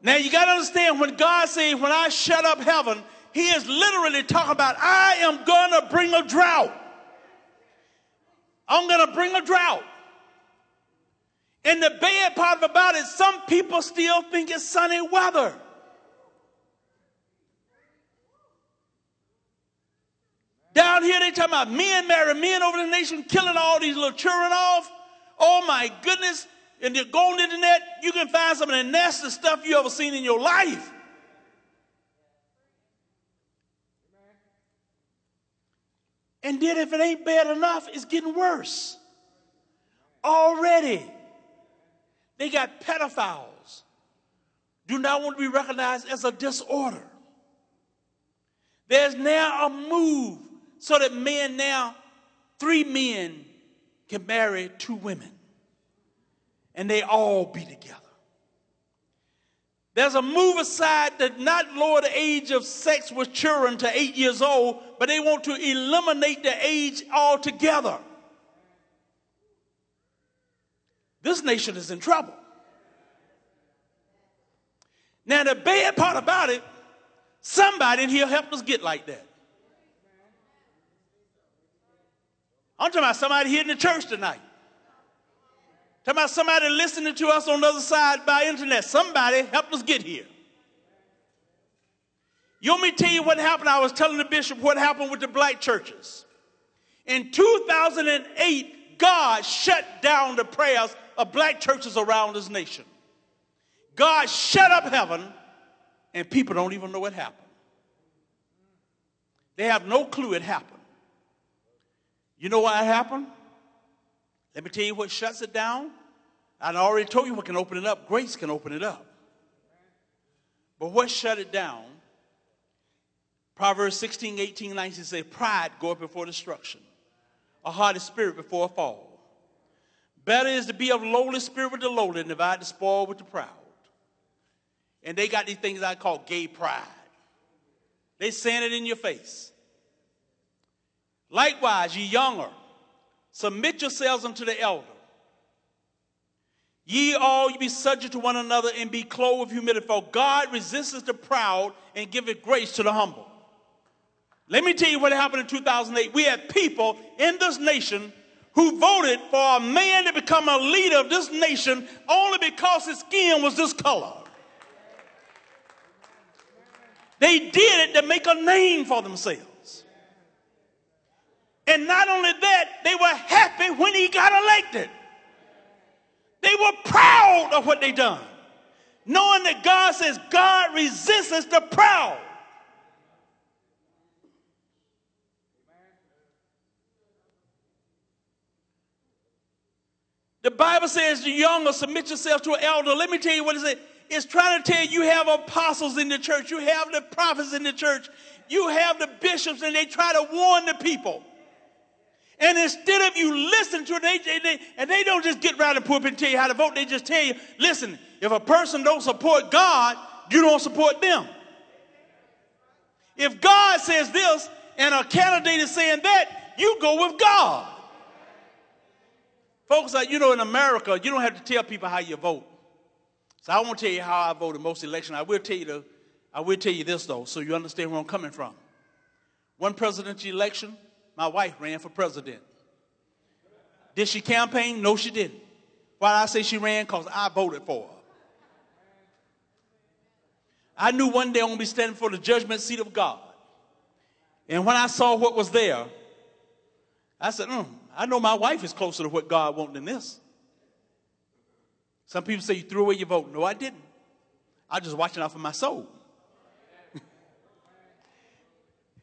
Now, you got to understand, when God says, when I shut up heaven, he is literally talking about, I am going to bring a drought. I'm going to bring a drought. And the bad part about it, some people still think it's sunny weather. Down here, they're talking about men marrying men over the nation, killing all these little children off. Oh my goodness, and you go on the internet, you can find some of the nastiest stuff you ever seen in your life. And then if it ain't bad enough, it's getting worse. Already, they got pedophiles. Do not want to be recognized as a disorder. There's now a move so that men now, 3 men can marry two women and they all be together. There's a move aside that not lower the age of sex with children to 8 years old, but they want to eliminate the age altogether. This nation is in trouble. Now, the bad part about it, somebody in here helped us get like that. I'm talking about somebody here in the church tonight. I'm talking about somebody listening to us on the other side by internet. Somebody helped us get here. You want me to tell you what happened? I was telling the bishop what happened with the black churches. In 2008, God shut down the prayers of black churches around this nation. God shut up heaven, and people don't even know what happened. They have no clue it happened. You know what happened? Let me tell you what shuts it down. I already told you what can open it up. Grace can open it up. But what shut it down? Proverbs 16, 18, 19 says, pride goeth before destruction, a haughty spirit before a fall. Better is to be of lowly spirit with the lowly than divide the spoil with the proud. And they got these things I call gay pride. They saying it in your face. Likewise, ye younger, submit yourselves unto the elder. Ye all be subject to one another and be clothed with humility, for God resisteth the proud and giveth grace to the humble. Let me tell you what happened in 2008. We had people in this nation who voted for a man to become a leader of this nation only because his skin was this color. They did it to make a name for themselves. And not only that, they were happy when he got elected. They were proud of what they done, knowing that God says, God resists the proud. The Bible says the younger submit yourself to an elder. Let me tell you what it says. It's trying to tell you have apostles in the church. You have the prophets in the church. You have the bishops, and they try to warn the people. And instead of you listen to it, they don't just get around the pulpit and tell you how to vote. They just tell you, listen, if a person don't support God, you don't support them. If God says this and a candidate is saying that, you go with God. Folks, you know, in America, you don't have to tell people how you vote. So I won't tell you how I voted in most elections. I will tell you this, though, so you understand where I'm coming from. One presidential election, my wife ran for president. Did she campaign? No, she didn't. Why did I say she ran? Because I voted for her. I knew one day I'm going to be standing for the judgment seat of God. And when I saw what was there, I said, I know my wife is closer to what God wants than this. Some people say you threw away your vote. No, I didn't. I was just watching out for my soul.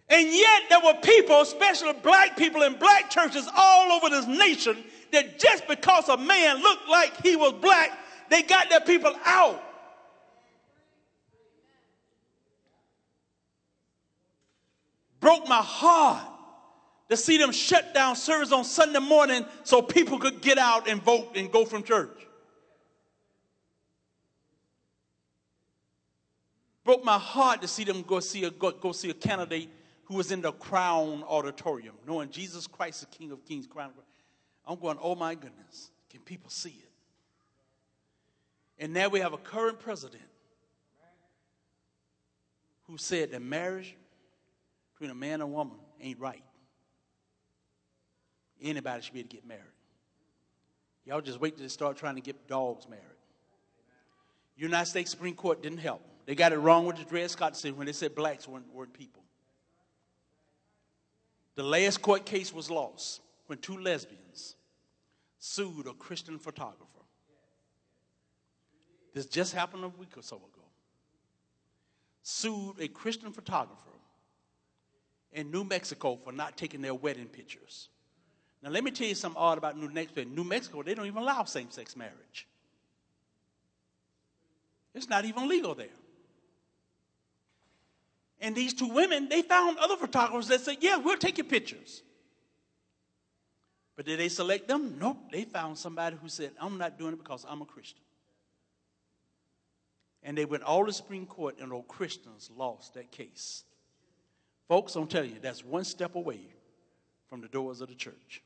And yet there were people, especially black people in black churches all over this nation, that just because a man looked like he was black, they got their people out. Broke my heart to see them shut down service on Sunday morning so people could get out and vote and go from church. Broke my heart to see them go see a candidate who was in the Crown Auditorium, knowing Jesus Christ, the King of Kings, Crown. I'm going, oh my goodness, can people see it? And now we have a current president who said that marriage between a man and a woman ain't right. Anybody should be able to get married. Y'all just wait till they start trying to get dogs married. United States Supreme Court didn't help. They got it wrong with the Dred Scott decision when they said blacks weren't people. The last court case was lost when two lesbians sued a Christian photographer. This just happened a week or so ago. Sued a Christian photographer in New Mexico for not taking their wedding pictures. Now, let me tell you something odd about New Mexico. In New Mexico, they don't even allow same-sex marriage. It's not even legal there. And these two women, they found other photographers that said, yeah, we'll take your pictures. But did they select them? Nope. They found somebody who said, I'm not doing it because I'm a Christian. And they went all to the Supreme Court, and those Christians lost that case. Folks, I'm telling you, that's one step away from the doors of the church.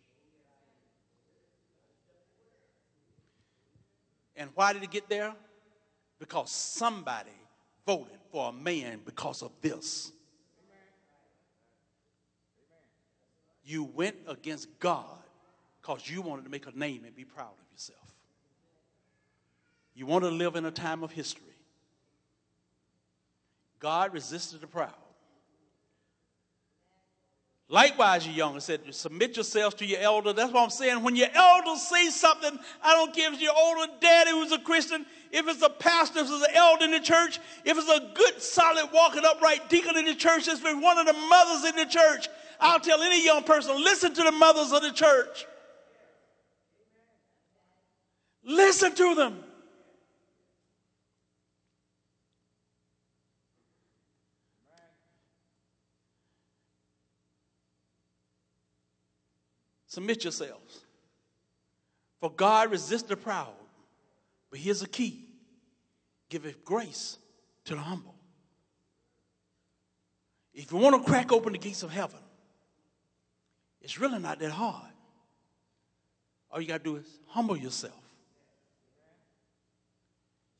And why did it get there? Because somebody voted for a man because of this. You went against God because you wanted to make a name and be proud of yourself. You want to live in a time of history. God resisted the proud. Likewise, you younger said, submit yourselves to your elder. That's what I'm saying. When your elders say something, I don't care if it's your older daddy who's a Christian, if it's a pastor, if it's an elder in the church, if it's a good, solid, walking upright deacon in the church, if it's one of the mothers in the church, I'll tell any young person, listen to the mothers of the church. Listen to them. Submit yourselves. For God resists the proud, but here's the key. Giveth grace to the humble. If you want to crack open the gates of heaven, it's really not that hard. All you got to do is humble yourself.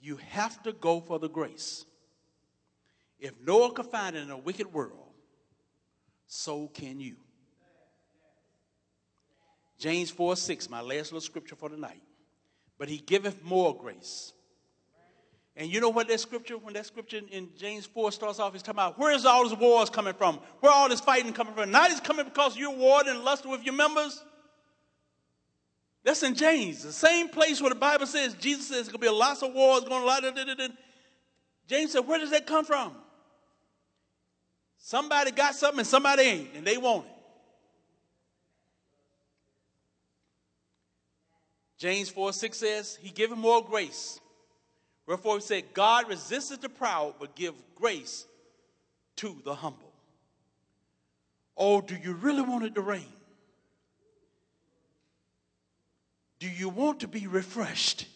You have to go for the grace. If Noah could find it in a wicked world, so can you. James 4:6, my last little scripture for tonight. But he giveth more grace. And you know what that scripture, when that scripture in James 4 starts off, it's talking about where is all this wars coming from? Where all this fighting coming from? Not it's coming because you're warred and lusted with your members. That's in James, the same place where the Bible says, Jesus says there's going to be lots of wars going on. James said, where does that come from? Somebody got something and somebody ain't, and they want it. James 4:6 says, he giveth more grace. Wherefore he said, God resisteth the proud, but give grace to the humble. Oh, do you really want it to rain? Do you want to be refreshed?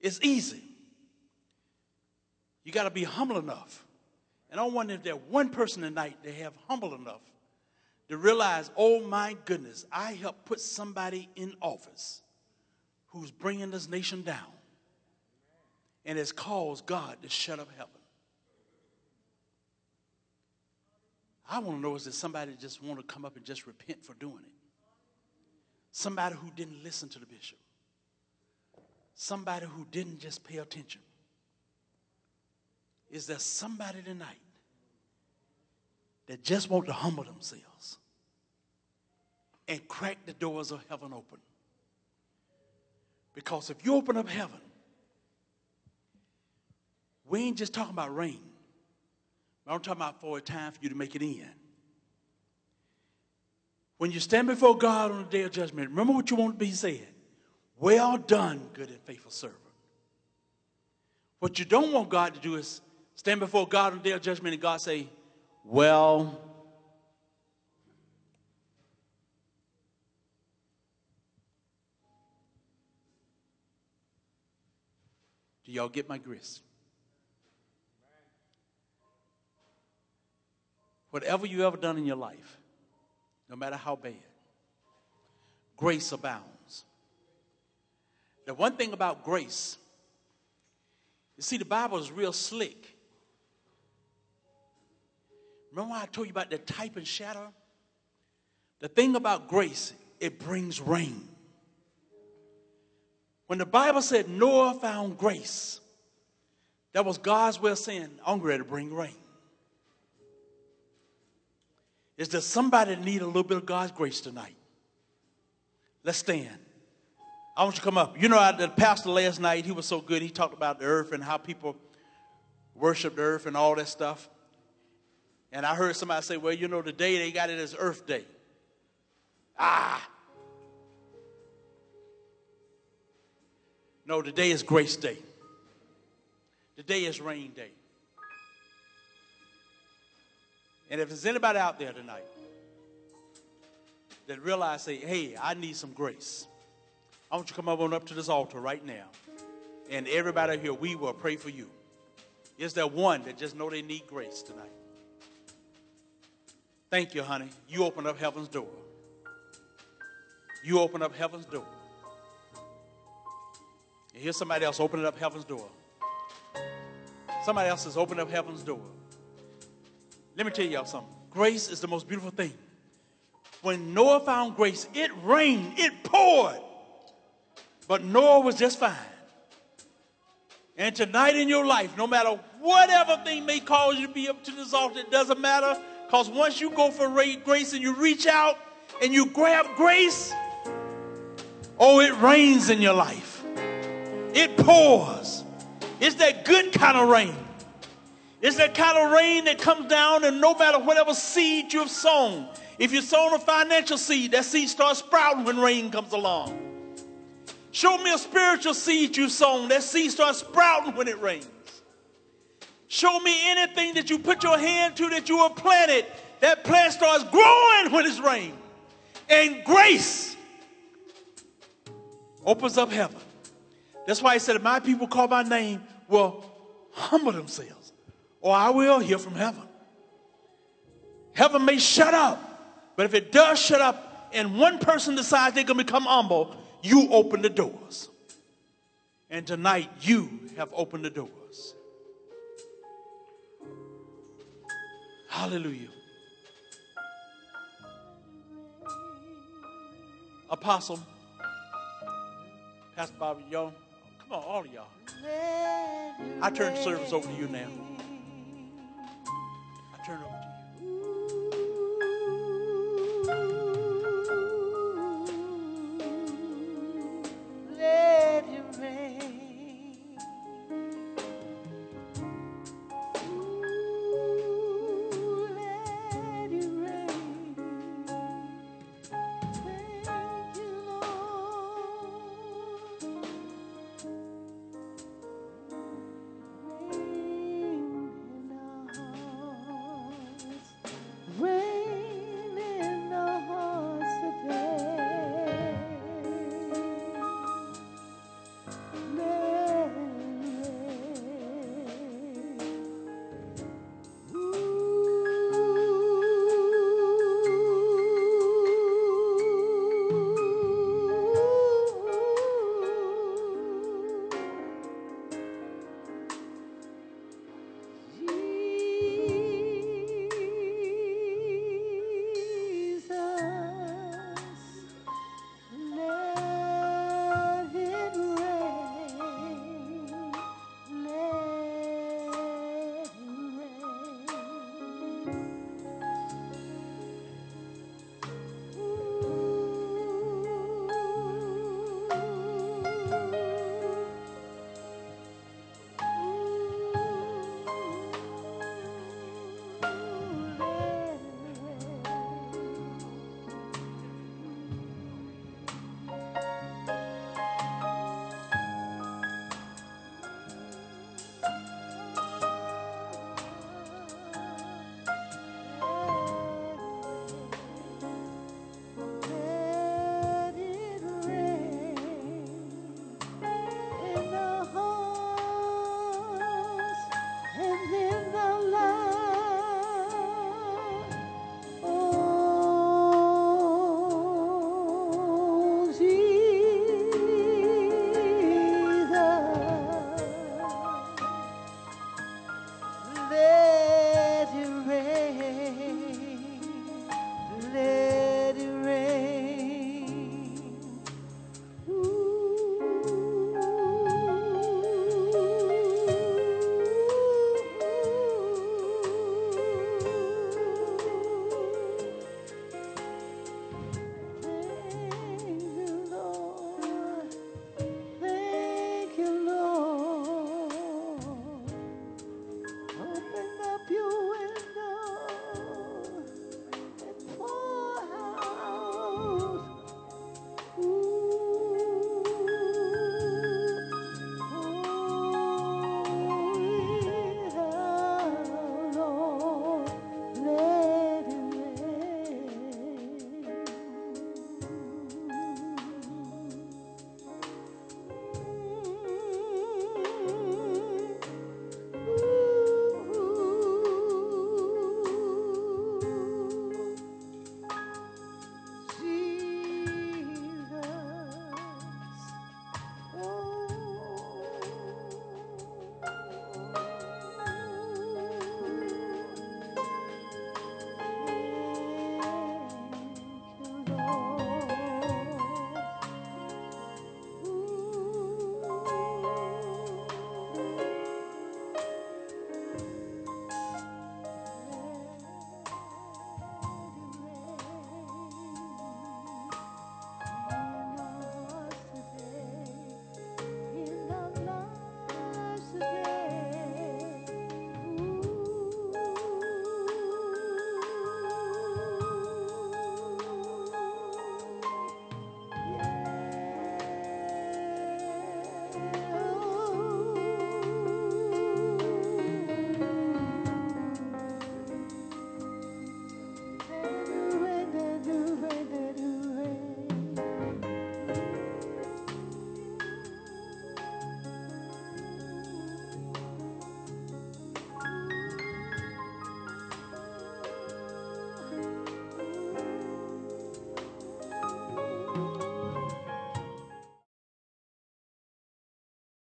It's easy. You got to be humble enough. And I wonder if there's one person tonight that have humble enough to realize, oh my goodness, I helped put somebody in office who's bringing this nation down and has caused God to shut up heaven. I want to know, is there somebody that just want to come up and just repent for doing it? Somebody who didn't listen to the bishop. Somebody who didn't just pay attention. Is there somebody tonight that just want to humble themselves and crack the doors of heaven open? Because if you open up heaven, we ain't just talking about rain. I'm talking about for a time for you to make it in. When you stand before God on the day of judgment, remember what you want to be said. Well done, good and faithful servant. What you don't want God to do is stand before God on the day of judgment and God say, well, do y'all get my grist? Whatever you ever done in your life, no matter how bad, grace abounds. The one thing about grace, you see, the Bible is real slick. Remember I told you about the type and shadow? The thing about grace, it brings rain. When the Bible said Noah found grace, that was God's way of saying, I'm ready to bring rain. Is there somebody that needs a little bit of God's grace tonight? Let's stand. I want you to come up. You know, the pastor last night, he was so good. He talked about the earth and how people worship the earth and all that stuff. And I heard somebody say, well, you know, today they got it as Earth Day. Ah. No, today is Grace Day. Today is Rain Day. And if there's anybody out there tonight that realize, say, hey, I need some grace. I want you to come on up to this altar right now. And everybody here, we will pray for you. Is there one that just know they need grace tonight? Thank you, honey. You open up heaven's door. You open up heaven's door. And here's somebody else opening up heaven's door. Somebody else is opening up heaven's door. Let me tell y'all something. Grace is the most beautiful thing. When Noah found grace, it rained, it poured. But Noah was just fine. And tonight in your life, no matter whatever thing may cause you to be up to this altar, it doesn't matter. Because once you go for grace and you reach out and you grab grace, oh, it rains in your life. It pours. It's that good kind of rain. It's that kind of rain that comes down, and no matter whatever seed you've sown, if you've sown a financial seed, that seed starts sprouting when rain comes along. Show me a spiritual seed you've sown, that seed starts sprouting when it rains. Show me anything that you put your hand to that you have planted, that plant starts growing when it's rain. And grace opens up heaven. That's why he said, if my people call my name, will humble themselves, or I will hear from heaven. Heaven may shut up, but if it does shut up and one person decides they're going to become humble, you open the doors. And tonight you have opened the doors. Hallelujah. Apostle, Pastor Bobby Young, come on, all of y'all. I turn service over to you now.